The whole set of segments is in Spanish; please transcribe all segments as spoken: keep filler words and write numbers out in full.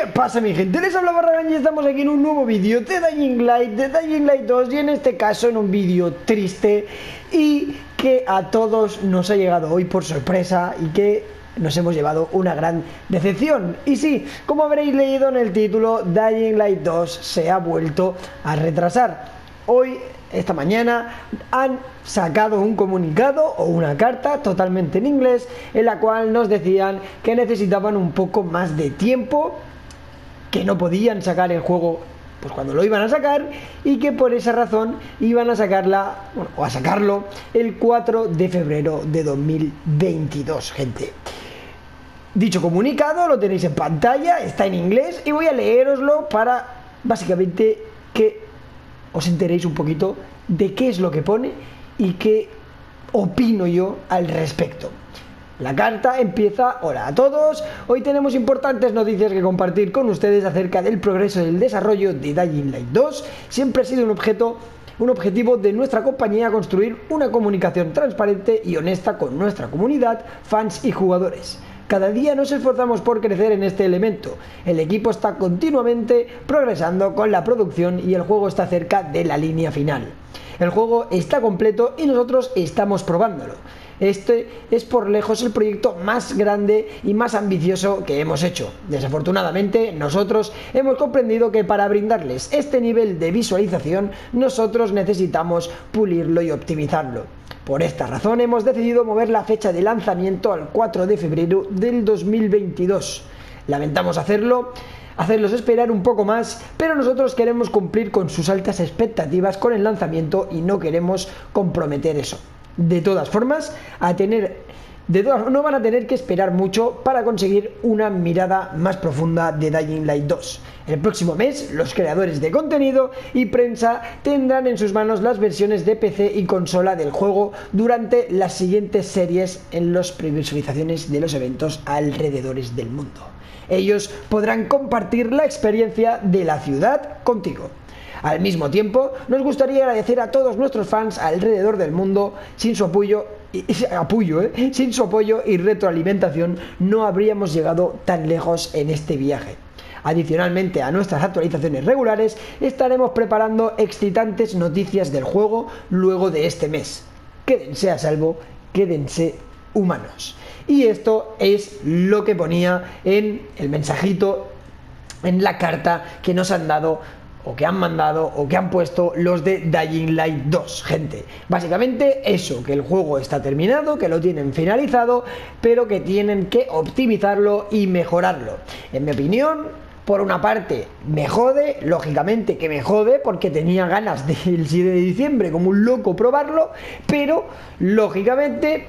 ¿Qué pasa, mi gente? Les habla Barragan y estamos aquí en un nuevo vídeo de Dying Light, de Dying Light dos, y en este caso en un vídeo triste y que a todos nos ha llegado hoy por sorpresa y que nos hemos llevado una gran decepción. Y sí, como habréis leído en el título, Dying Light dos se ha vuelto a retrasar. Hoy, esta mañana, han sacado un comunicado o una carta totalmente en inglés en la cual nos decían que necesitaban un poco más de tiempo, que no podían sacar el juego pues cuando lo iban a sacar y que por esa razón iban a sacarla, bueno, o a sacarlo el cuatro de febrero de dos mil veintidós, gente. Dicho comunicado lo tenéis en pantalla, está en inglés y voy a leeroslo para básicamente que os enteréis un poquito de qué es lo que pone y qué opino yo al respecto. La carta empieza: hola a todos, hoy tenemos importantes noticias que compartir con ustedes acerca del progreso del desarrollo de Dying Light dos. Siempre ha sido un objeto, un objetivo de nuestra compañía construir una comunicación transparente y honesta con nuestra comunidad, fans y jugadores. Cada día nos esforzamos por crecer en este elemento. El equipo está continuamente progresando con la producción y el juego está cerca de la línea final. El juego está completo y nosotros estamos probándolo. Este es por lejos el proyecto más grande y más ambicioso que hemos hecho. Desafortunadamente, nosotros hemos comprendido que para brindarles este nivel de visualización, nosotros necesitamos pulirlo y optimizarlo. Por esta razón, hemos decidido mover la fecha de lanzamiento al cuatro de febrero del dos mil veintidós. Lamentamos hacerlo, hacerlos esperar un poco más, pero nosotros queremos cumplir con sus altas expectativas con el lanzamiento y no queremos comprometer eso. De todas formas, a tener, de todas, no van a tener que esperar mucho para conseguir una mirada más profunda de Dying Light dos. El próximo mes, los creadores de contenido y prensa tendrán en sus manos las versiones de P C y consola del juego durante las siguientes series en las previsualizaciones de los eventos alrededores del mundo. Ellos podrán compartir la experiencia de la ciudad contigo. Al mismo tiempo, nos gustaría agradecer a todos nuestros fans alrededor del mundo. Sin su apoyo, y, apoyo, eh, sin su apoyo y retroalimentación no habríamos llegado tan lejos en este viaje. Adicionalmente a nuestras actualizaciones regulares, estaremos preparando excitantes noticias del juego luego de este mes. Quédense a salvo, quédense humanos. Y esto es lo que ponía en el mensajito, en la carta que nos han dado, o que han mandado, o que han puesto los de Dying Light dos, gente. Básicamente eso, que el juego está terminado, que lo tienen finalizado, pero que tienen que optimizarlo y mejorarlo. En mi opinión, por una parte, me jode, lógicamente que me jode, porque tenía ganas del siete de diciembre como un loco probarlo, pero, lógicamente,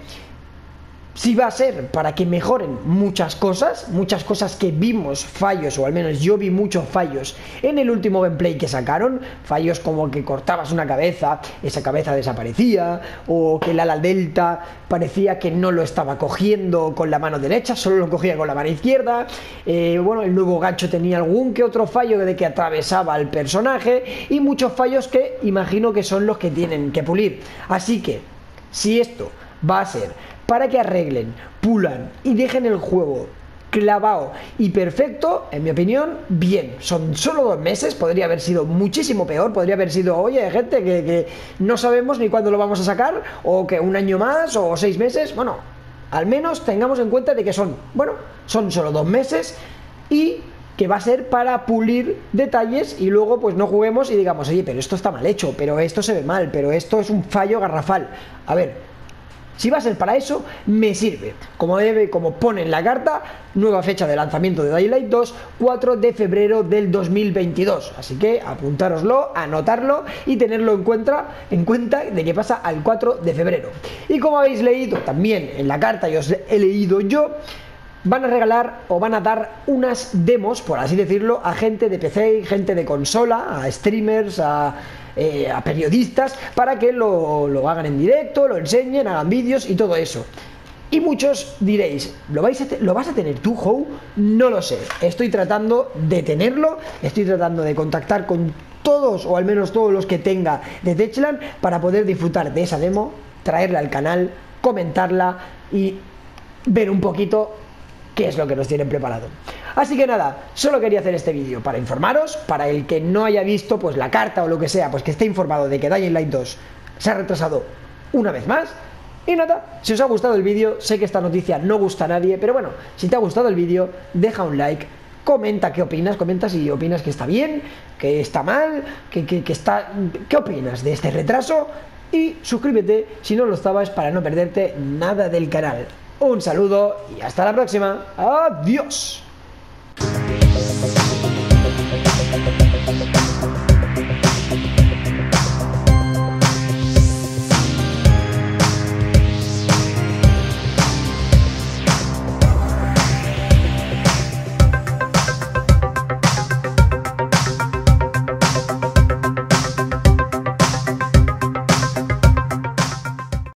si va a ser para que mejoren muchas cosas, muchas cosas que vimos fallos, o al menos yo vi muchos fallos en el último gameplay que sacaron, fallos como que cortabas una cabeza, esa cabeza desaparecía, o que el ala delta parecía que no lo estaba cogiendo con la mano derecha, solo lo cogía con la mano izquierda, eh, bueno, el nuevo gancho tenía algún que otro fallo de que atravesaba al personaje, y muchos fallos que imagino que son los que tienen que pulir. Así que, si esto va a ser para que arreglen, pulan y dejen el juego clavado y perfecto, en mi opinión, bien. Son solo dos meses, podría haber sido muchísimo peor, podría haber sido, oye, gente, que, que no sabemos ni cuándo lo vamos a sacar, o que un año más, o seis meses, bueno, al menos tengamos en cuenta de que son, bueno, son solo dos meses y que va a ser para pulir detalles y luego pues no juguemos y digamos, oye, pero esto está mal hecho, pero esto se ve mal, pero esto es un fallo garrafal. A ver, si va a ser para eso, me sirve. Como debe, como pone en la carta, nueva fecha de lanzamiento de Dying Light dos, cuatro de febrero del dos mil veintidós. Así que apuntároslo, anotarlo y tenerlo en cuenta, en cuenta de que pasa al cuatro de febrero. Y como habéis leído también en la carta, y os he leído yo, van a regalar o van a dar unas demos, por así decirlo, a gente de P C, gente de consola, a streamers, a, eh, a periodistas, para que lo, lo hagan en directo, lo enseñen, hagan vídeos y todo eso. Y muchos diréis, ¿lo, vais a ¿lo vas a tener tú, How? No lo sé, estoy tratando de tenerlo, estoy tratando de contactar con todos, o al menos todos los que tenga de Techland, para poder disfrutar de esa demo, traerla al canal, comentarla y ver un poquito qué es lo que nos tienen preparado. Así que nada, solo quería hacer este vídeo para informaros, para el que no haya visto pues la carta o lo que sea, pues que esté informado de que Dying Light dos se ha retrasado una vez más. Y nada, si os ha gustado el vídeo, sé que esta noticia no gusta a nadie, pero bueno, si te ha gustado el vídeo, deja un like, comenta qué opinas, comenta si opinas que está bien, que está mal, que, que, que está... ¿Qué opinas de este retraso? Y suscríbete si no lo estabas para no perderte nada del canal. Un saludo y hasta la próxima. ¡Adiós!